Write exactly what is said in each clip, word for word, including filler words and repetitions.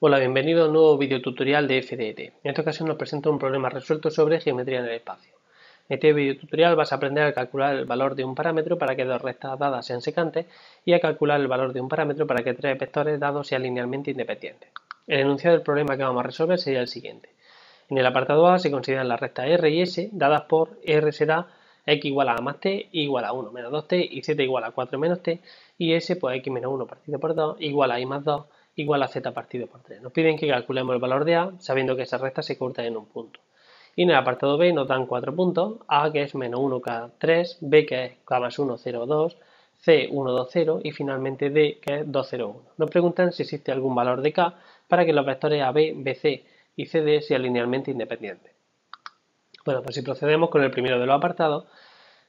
Hola, bienvenido a un nuevo video tutorial de F D E T. En esta ocasión nos presento un problema resuelto sobre geometría en el espacio. En este video tutorial vas a aprender a calcular el valor de un parámetro para que dos rectas dadas sean secantes y a calcular el valor de un parámetro para que tres vectores dados sean linealmente independientes. El enunciado del problema que vamos a resolver sería el siguiente. En el apartado A se consideran las rectas R y S dadas por R será x igual a a más t igual a uno menos dos t y z igual a cuatro menos t y s pues x menos uno partido por dos igual a y más dos igual a z partido por tres. Nos piden que calculemos el valor de A sabiendo que esa recta se corta en un punto. Y en el apartado B nos dan cuatro puntos, A que es menos uno, K tres, B que es K más uno, cero, dos, C, uno, dos, cero y finalmente D que es dos, cero, uno. Nos preguntan si existe algún valor de K para que los vectores A B, B C y C D sean linealmente independientes. Bueno, pues si procedemos con el primero de los apartados,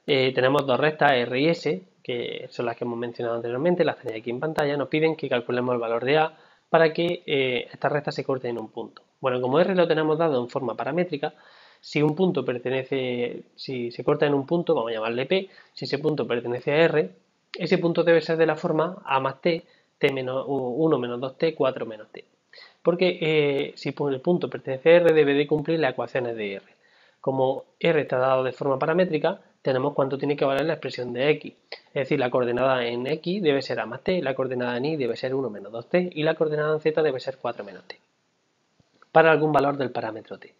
eh, tenemos dos rectas R y S, que son las que hemos mencionado anteriormente, las tenéis aquí en pantalla. Nos piden que calculemos el valor de A para que eh, esta recta se corte en un punto. Bueno, como R lo tenemos dado en forma paramétrica, si un punto pertenece, si se corta en un punto, vamos a llamarle P, si ese punto pertenece a R, ese punto debe ser de la forma A más T, T menos uno menos dos T, cuatro menos T. Porque eh, si el punto pertenece a R, debe de cumplir las ecuaciones de R. Como R está dado de forma paramétrica, tenemos cuánto tiene que valer la expresión de X. Es decir, la coordenada en X debe ser A más T, la coordenada en Y debe ser uno menos dos T y la coordenada en Z debe ser cuatro menos T. Para algún valor del parámetro T.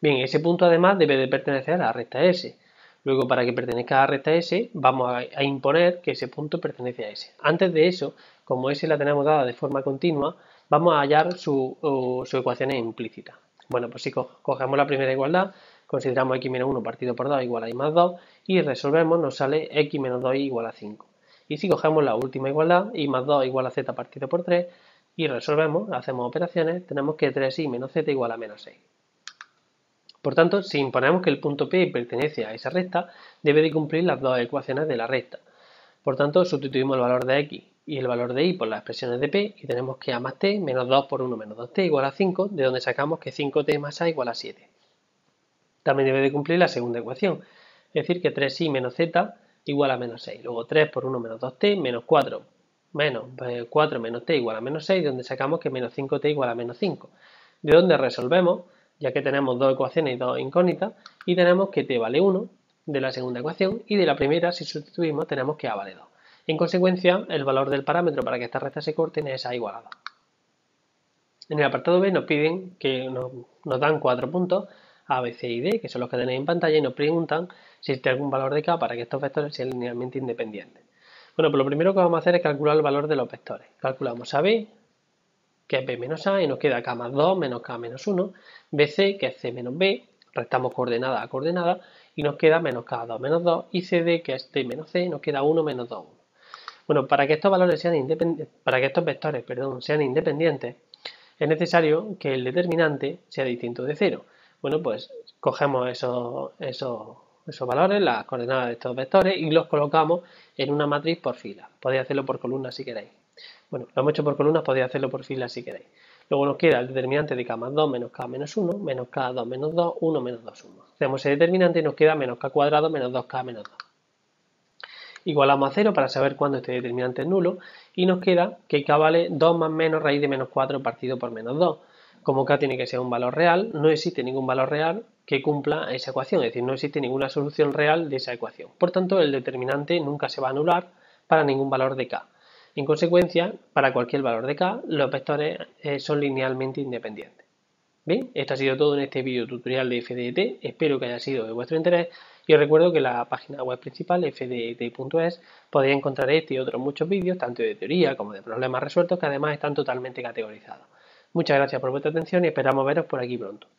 Bien, ese punto además debe de pertenecer a la recta S. Luego, para que pertenezca a la recta S, vamos a imponer que ese punto pertenece a S. Antes de eso, como S la tenemos dada de forma continua, vamos a hallar su, o, su ecuación implícita. Bueno, pues si co cogemos la primera igualdad, consideramos x menos uno partido por dos igual a y más dos y resolvemos, nos sale x menos dos y igual a cinco. Y si cogemos la última igualdad, y más dos igual a z partido por tres y resolvemos, hacemos operaciones, tenemos que tres y menos z igual a menos seis. Por tanto, si imponemos que el punto P pertenece a esa recta, debe de cumplir las dos ecuaciones de la recta. Por tanto, sustituimos el valor de x y el valor de y por las expresiones de P y tenemos que a más t menos dos por uno menos dos t igual a cinco, de donde sacamos que cinco t más a igual a siete. También debe de cumplir la segunda ecuación, es decir, que tres i menos z igual a menos seis. Luego tres por uno menos dos t menos cuatro menos pues cuatro menos t igual a menos seis, donde sacamos que menos cinco t igual a menos cinco. De donde resolvemos, ya que tenemos dos ecuaciones y dos incógnitas, y tenemos que t vale uno de la segunda ecuación y de la primera, si sustituimos, tenemos que a vale dos. En consecuencia, el valor del parámetro para que estas rectas se corten es a igual a dos. En el apartado B nos piden que nos, nos dan cuatro puntos, A, B, C y D, que son los que tenéis en pantalla, y nos preguntan si existe algún valor de K para que estos vectores sean linealmente independientes. Bueno, pues lo primero que vamos a hacer es calcular el valor de los vectores. Calculamos A B, que es B menos A, y nos queda K más dos menos K menos uno, B C, que es C menos B, restamos coordenada a coordenada, y nos queda menos K dos menos dos, y C D, que es T menos C, nos queda uno menos dos, uno. Bueno, para que estos valores sean independientes, para que estos vectores, perdón, sean independientes, es necesario que el determinante sea distinto de cero. Bueno, pues cogemos esos, esos, esos valores, las coordenadas de estos vectores y los colocamos en una matriz por fila. Podéis hacerlo por columnas si queréis. Bueno, lo hemos hecho por columnas, podéis hacerlo por filas si queréis. Luego nos queda el determinante de k más dos menos k menos uno, menos k dos menos dos, uno menos dos, uno. Hacemos ese determinante y nos queda menos k cuadrado menos dos k menos dos. Igualamos a cero para saber cuándo este determinante es nulo y nos queda que k vale dos más menos raíz de menos cuatro partido por menos dos. Como k tiene que ser un valor real, no existe ningún valor real que cumpla esa ecuación, es decir, no existe ninguna solución real de esa ecuación. Por tanto, el determinante nunca se va a anular para ningún valor de k. En consecuencia, para cualquier valor de k, los vectores eh, son linealmente independientes. Bien, esto ha sido todo en este video tutorial de F D E T, espero que haya sido de vuestro interés y os recuerdo que en la página web principal f d e t punto es podéis encontrar este y otros muchos vídeos, tanto de teoría como de problemas resueltos, que además están totalmente categorizados. Muchas gracias por vuestra atención y esperamos veros por aquí pronto.